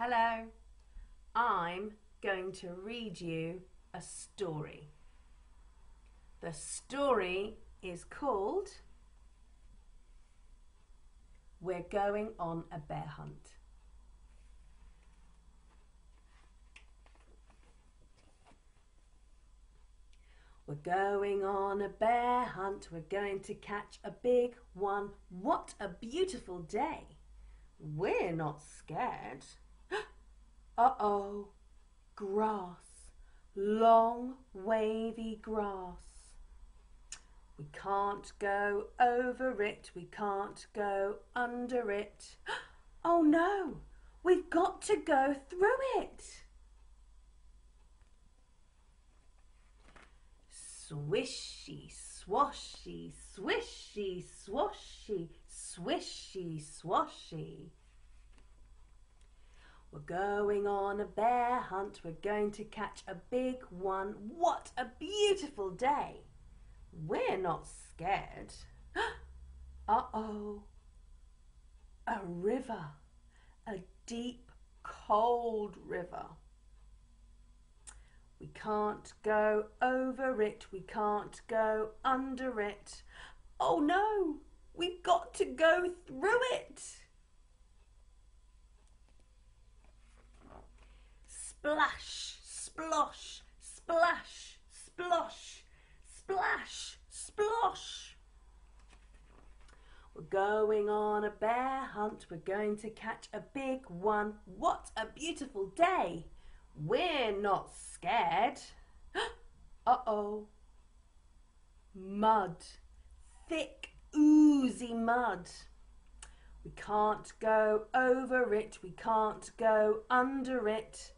Hello, I'm going to read you a story. The story is called We're Going on a Bear Hunt. We're going on a bear hunt, we're going to catch a big one. What a beautiful day. We're not scared. Uh-oh, grass, long wavy grass. We can't go over it, we can't go under it. Oh no, we've got to go through it. Swishy, swashy, swishy, swashy, swishy, swashy. We're going on a bear hunt, we're going to catch a big one. What a beautiful day. We're not scared. Uh-oh, a river, a deep, cold river. We can't go over it, we can't go under it. Oh no, we've got to go through it. Splash, splosh, splash, splosh, splash, splosh. We're going on a bear hunt, we're going to catch a big one. What a beautiful day. We're not scared. Uh-oh. Mud. Thick, oozy mud. We can't go over it. We can't go under it.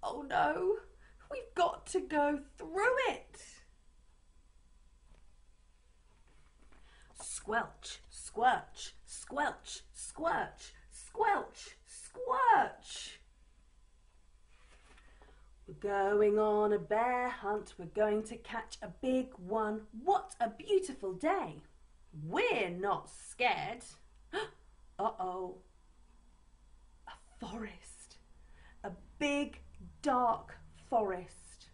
Oh no. We've got to go through it. Squelch, squelch, squelch, squelch, squelch, squelch. We're going on a bear hunt, we're going to catch a big one. What a beautiful day. We're not scared. Uh-oh. A forest. A big, dark forest.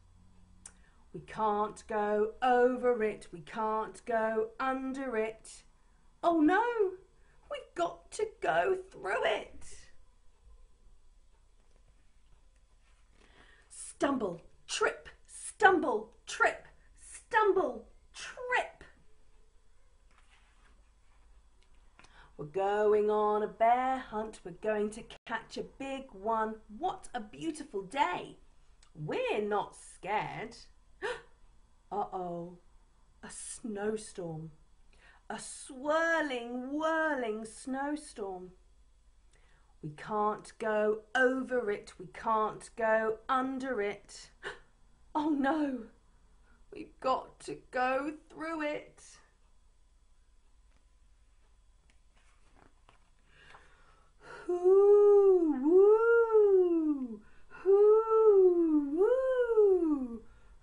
We can't go over it, we can't go under it. Oh no, we've got to go through it. Stumble, trip, stumble, trip, stumble, trip. We're going on a bear hunt. We're going to catch a big one. What a beautiful day. We're not scared. Uh-oh, a snowstorm. A swirling, whirling snowstorm. We can't go over it, we can't go under it. Oh no, we've got to go through it. Hoo, woo, hoo, woo,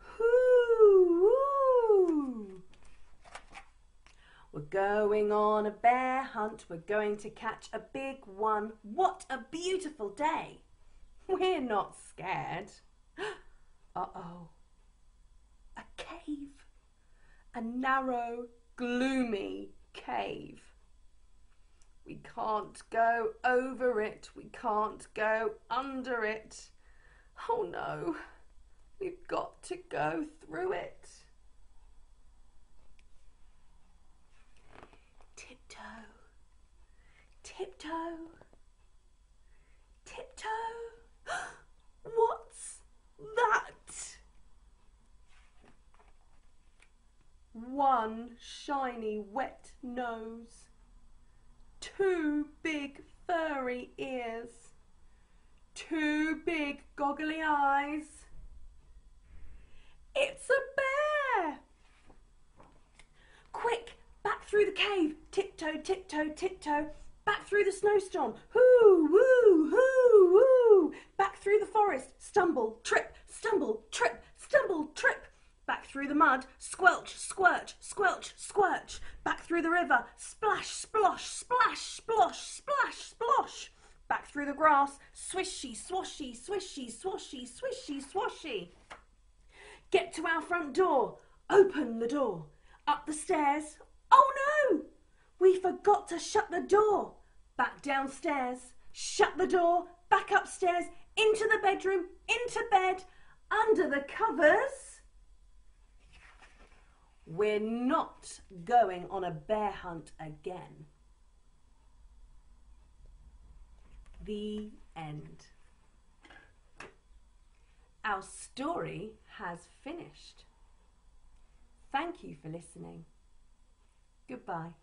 hoo, woo. We're going on a bear hunt, we're going to catch a big one. What a beautiful day. We're not scared. Uh-oh. A cave. A narrow, gloomy cave. We can't go over it, we can't go under it. Oh no, we've got to go through it. Tiptoe, tiptoe, what's that? One shiny wet nose, two big furry ears, two big goggly eyes. It's a bear! Quick, back through the cave, tiptoe, tiptoe, tiptoe. Back through the snowstorm, hoo, woo, hoo, woo. Back through the forest, stumble, trip, stumble, trip, stumble, trip. Back through the mud, squelch, squirch, squelch, squirch. Back through the river, splash, splosh, splash, splosh, splash, splosh. Back through the grass, swishy, swashy, swishy, swashy, swishy, swashy. Get to our front door, open the door, up the stairs, oh no, we forgot to shut the door. Back downstairs, shut the door, back upstairs, into the bedroom, into bed, under the covers. We're not going on a bear hunt again. The end. Our story has finished. Thank you for listening. Goodbye.